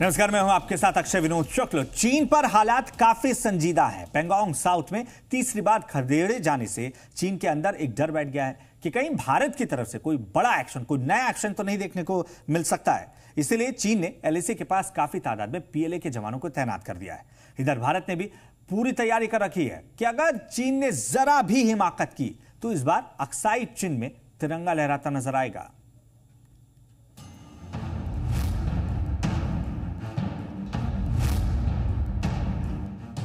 नमस्कार, मैं हूं आपके साथ अक्षय विनोद चक्रवर्ती। चीन पर हालात काफी संजीदा है। पेंगोंग साउथ में तीसरी बार खदेड़े जाने से चीन के अंदर एक डर बैठ गया है कि कहीं भारत की तरफ से कोई बड़ा एक्शन, कोई नया एक्शन तो नहीं देखने को मिल सकता है। इसीलिए चीन ने एलएसी के पास काफी तादाद में पीएलए के जवानों को तैनात कर दिया है। इधर भारत ने भी पूरी तैयारी कर रखी है कि अगर चीन ने जरा भी हिमाकत की तो इस बार अक्साई चीन में तिरंगा लहराता नजर आएगा।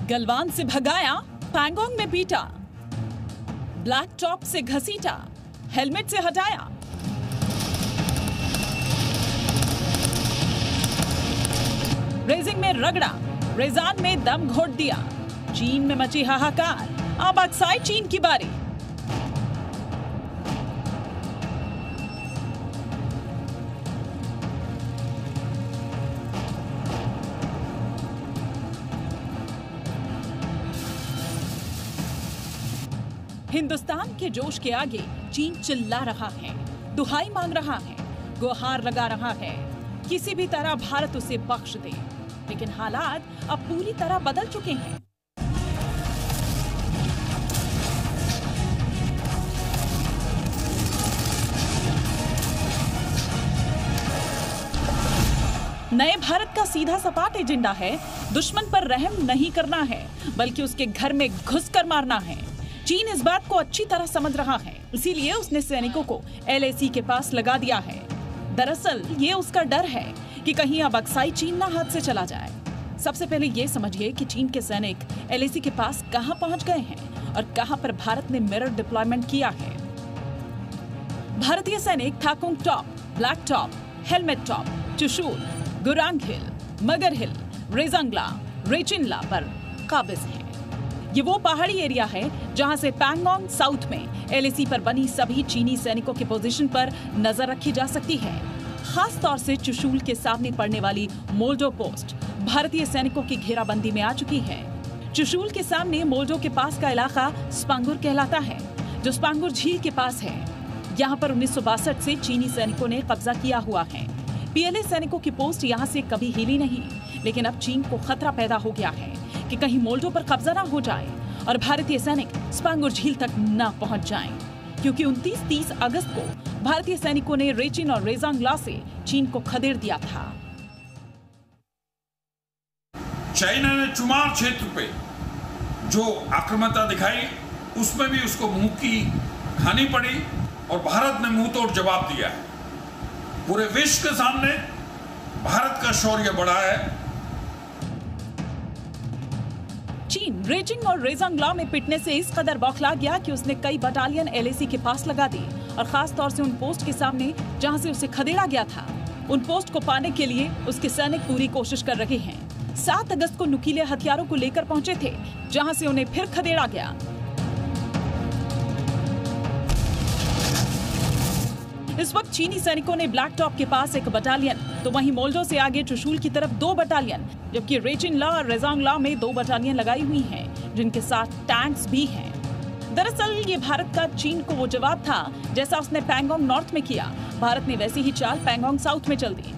गलवान से भगाया, पैंगोंग में पीटा, ब्लैक टॉप से घसीटा, हेलमेट से हटाया। रेजिंग में रगड़ा, रेजान में दम घोट दिया। चीन में मची हाहाकार, अब अक्साई चीन की बारी। हिंदुस्तान के जोश के आगे चीन चिल्ला रहा है, दुहाई मांग रहा है, गुहार लगा रहा है, किसी भी तरह भारत उसे बख्श दे। लेकिन हालात अब पूरी तरह बदल चुके हैं। नए भारत का सीधा सपाट एजेंडा है, दुश्मन पर रहम नहीं करना है, बल्कि उसके घर में घुसकर मारना है। चीन इस बात को अच्छी तरह समझ रहा है, इसीलिए उसने सैनिकों को एलएसी के पास लगा दिया है। दरअसल ये उसका डर है कि कहीं अब अक्साई चीन ना हाथ से चला जाए। सबसे पहले ये समझिए कि चीन के सैनिक एलएसी के पास कहां पहुंच गए हैं और कहां पर भारत ने मिरर डिप्लॉयमेंट किया है। भारतीय सैनिक Thakung top, black top, helmet top, Chushul, Gurung hill, Magar hill, Rezang ला, रेचिन ला पर काबिज है। ये वो पहाड़ी एरिया है जहां से पैंगोंग साउथ में एलएसी पर बनी सभी चीनी सैनिकों के पोजीशन पर नजर रखी जा सकती है। खास तौर से चुशूल के सामने पड़ने वाली मोल्डो पोस्ट भारतीय सैनिकों की घेराबंदी में आ चुकी है। चुशूल के सामने मोल्डो के पास का इलाका स्पांगुर कहलाता है, जो स्पांगुर झील के पास है। यहाँ पर 1962 से चीनी सैनिकों ने कब्जा किया हुआ है। पीएलए सैनिकों की पोस्ट यहाँ से कभी हिली नहीं, लेकिन अब चीन को खतरा पैदा हो गया है कि कहीं मोल्डो पर कब्जा ना हो जाए और भारतीय सैनिक स्पांगुर झील तक ना पहुंच जाएं, क्योंकि 29-30 अगस्त को भारतीय सैनिकों ने रेचिन और रेजांग ला से चीन को खदेड़ दिया था। चाइना ने चुमार क्षेत्र पे जो आक्रामकता दिखाई, उसमें भी उसको मुंह की खानी पड़ी और भारत ने मुंह तोड़ जवाब दिया। पूरे विश्व के सामने भारत का शौर्य बढ़ा है। चीन रेजिंग और रेजांग ला में पिटने से इस कदर बौखला गया कि उसने कई बटालियन एलएसी के पास लगा दी, और खास तौर से उन पोस्ट के सामने जहां से उसे खदेड़ा गया था। उन पोस्ट को पाने के लिए उसके सैनिक पूरी कोशिश कर रहे हैं। 7 अगस्त को नुकीले हथियारों को लेकर पहुंचे थे, जहां से उन्हें फिर खदेड़ा गया। इस वक्त चीनी सैनिकों ने ब्लैक टॉप के पास एक बटालियन, तो वहीं मोल्डो से आगे चुशूल की तरफ 2 बटालियन, जबकि रेचिन ला और रेजांग ला में 2 बटालियन लगाई हुई हैं, जिनके साथ टैंक्स भी हैं। दरअसल ये भारत का चीन को वो जवाब था जैसा उसने पैंगोंग नॉर्थ में किया। भारत ने वैसी ही चाल पैंगोंग साउथ में चल दी।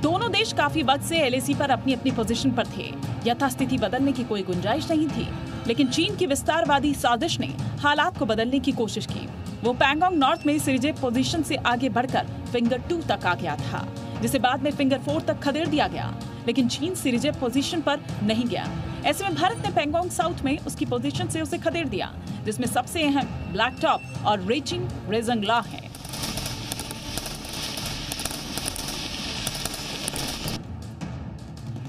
दोनों देश काफी वक्त से एलएसी पर अपनी अपनी पोजीशन पर थे। यथास्थिति बदलने की कोई गुंजाइश नहीं थी, लेकिन चीन की विस्तारवादी साजिश ने हालात को बदलने की कोशिश की। वो पैंगोंग नॉर्थ में सिरजे पोजीशन से आगे बढ़कर फिंगर 2 तक आ गया था, जिसे बाद में फिंगर 4 तक खदेड़ दिया गया, लेकिन चीन सिरजे पोजीशन पर नहीं गया। ऐसे में भारत ने पैंगोंग साउथ में उसकी पोजीशन से उसे खदेड़ दिया, जिसमें सबसे अहम ब्लैक टॉप और रेचिंग रेजांग ला है।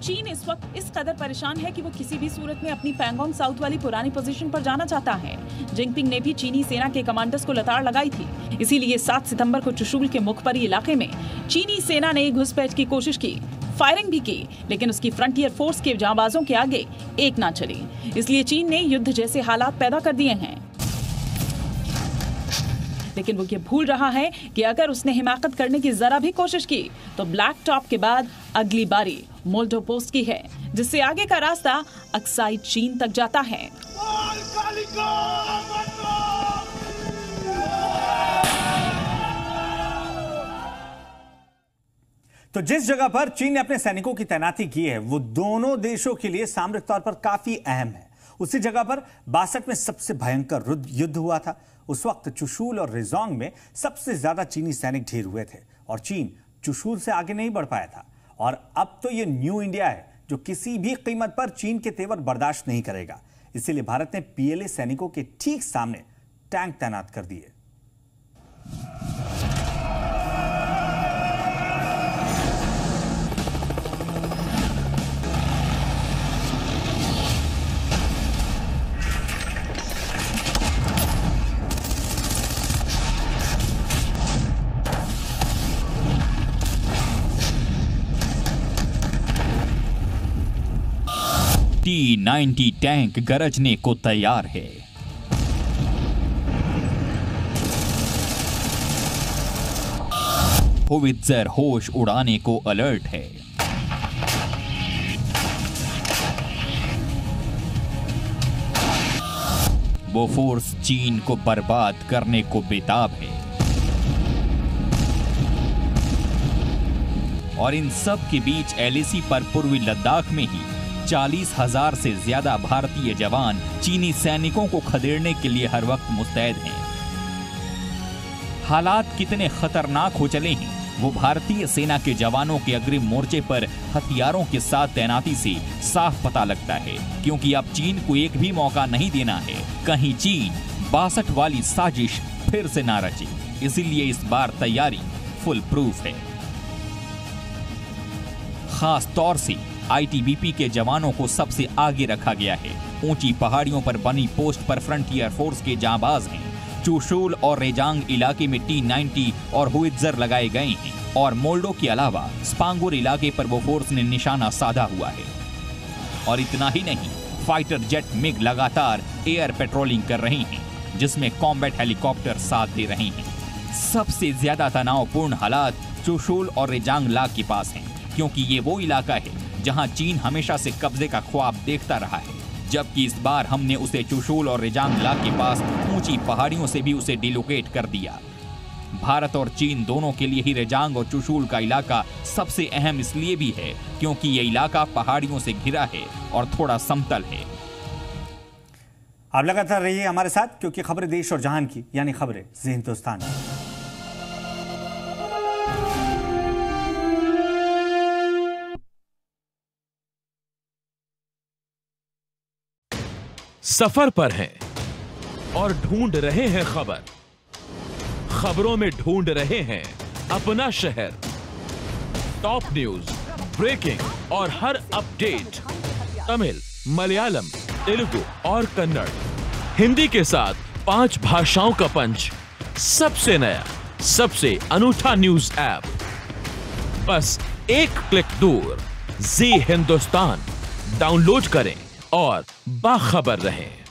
चीन इस वक्त इस कदर परेशान है कि वो किसी भी सूरत में अपनी पैंगोंग साउथ वाली पुरानी पोजीशन पर जाना चाहता है। जिंगपिंग ने भी चीनी सेना के कमांडर्स को लताड़ लगाई थी, इसीलिए 7 सितंबर को चुशूल के मुखपरी इलाके में चीनी सेना ने घुसपैठ की कोशिश की, फायरिंग भी की, लेकिन उसकी फ्रंटियर फोर्स के जांबाजों के आगे एक ना चली। इसलिए चीन ने युद्ध जैसे हालात पैदा कर दिए हैं। लेकिन वो ये भूल रहा है कि अगर उसने हिमाकत करने की जरा भी कोशिश की तो ब्लैक टॉप के बाद अगली बारी मोल्डो पोस्ट की है, जिससे आगे का रास्ता अक्साई चीन तक जाता है। तो जिस जगह पर चीन ने अपने सैनिकों की तैनाती की है वो दोनों देशों के लिए सामरिक तौर पर काफी अहम है। उसी जगह पर 62 में सबसे भयंकर युद्ध हुआ था। उस वक्त चुशूल और रिजोंग में सबसे ज्यादा चीनी सैनिक ढेर हुए थे और चीन चुशूल से आगे नहीं बढ़ पाया था। और अब तो ये न्यू इंडिया है जो किसी भी कीमत पर चीन के तेवर बर्दाश्त नहीं करेगा। इसीलिए भारत ने पीएलए सैनिकों के ठीक सामने टैंक तैनात कर दिए। T-90 टैंक गरजने को तैयार है। होविट्जर होश उड़ाने को अलर्ट है। बोफोर्स चीन को बर्बाद करने को बेताब है। और इन सब के बीच एलएसी पर पूर्वी लद्दाख में ही 40,000 से ज्यादा भारतीय जवान चीनी सैनिकों को खदेड़ने के लिए हर वक्त मुस्तैद हैं। हालात कितने खतरनाक हो चले हैं वो भारतीय सेना के जवानों के अग्रिम मोर्चे पर हथियारों के साथ तैनाती से साफ पता लगता है, क्योंकि अब चीन को एक भी मौका नहीं देना है कहीं चीन 62 वाली साजिश फिर से ना रचे। इसीलिए इस बार तैयारी फुल प्रूफ है। खास तौर से आईटीबीपी के जवानों को सबसे आगे रखा गया है। ऊंची पहाड़ियों पर बनी पोस्ट पर फ्रंटियर फोर्स के जांबाज हैं। चुशूल और रेजांग इलाके में T-90 और होविट्जर लगाए गए हैं और मोल्डो के अलावा स्पांगुर इलाके पर बोफोर्स ने निशाना साधा हुआ है। और इतना ही नहीं, फाइटर जेट मिग लगातार एयर पेट्रोलिंग कर रहे हैं जिसमें कॉम्बैट हेलीकॉप्टर साथ दे रहे हैं। सबसे ज्यादा तनावपूर्ण हालात चुशूल और रेजांग ला के पास है, क्योंकि ये वो इलाका है जहां चीन हमेशा से कब्जे का ख्वाब देखता रहा है, जबकि इस बार हमने उसे चुशूल और रेजांग ला के पास ऊंची पहाड़ियों से भी उसे डिलोकेट कर दिया। भारत और चीन दोनों के लिए ही रेजांग और चुशूल का इलाका सबसे अहम इसलिए भी है क्योंकि ये इलाका पहाड़ियों से घिरा है और थोड़ा समतल है। आप लगातार रहिए हमारे साथ, क्योंकि खबरें देश और जहान की यानी खबरें हिंदुस्तान। सफर पर हैं और ढूंढ रहे हैं खबर, खबरों में ढूंढ रहे हैं अपना शहर। टॉप न्यूज, ब्रेकिंग और हर अपडेट तमिल, मलयालम, तेलुगु और कन्नड़, हिंदी के साथ 5 भाषाओं का पंच। सबसे नया, सबसे अनूठा न्यूज ऐप, बस एक क्लिक दूर। जी हिंदुस्तान डाउनलोड करें और बाखबर रहें।